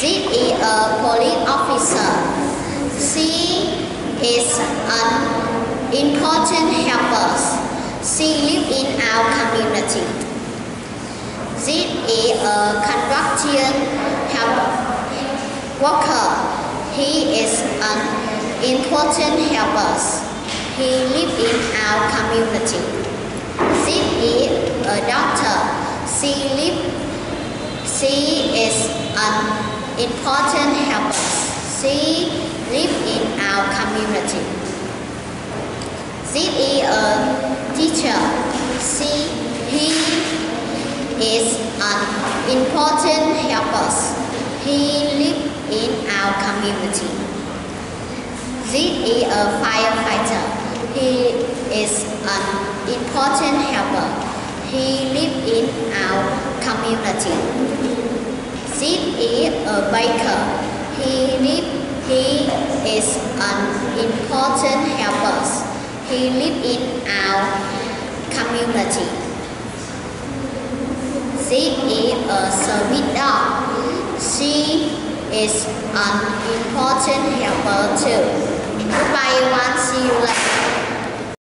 Z is a police officer. She is an important helper. She lives in our community. Z is a construction worker. He is an important helper. He lives in our community. Z is a doctor. She is an important helper. She lives in our community. She is a teacher. He is an important helper. He lives in our community. She is a firefighter. He is an important helper. He lives in our community. Z is a baker. He is an important helper. He lives in our community. Z is a service dog. She is an important helper too. Goodbye everyone. See you later.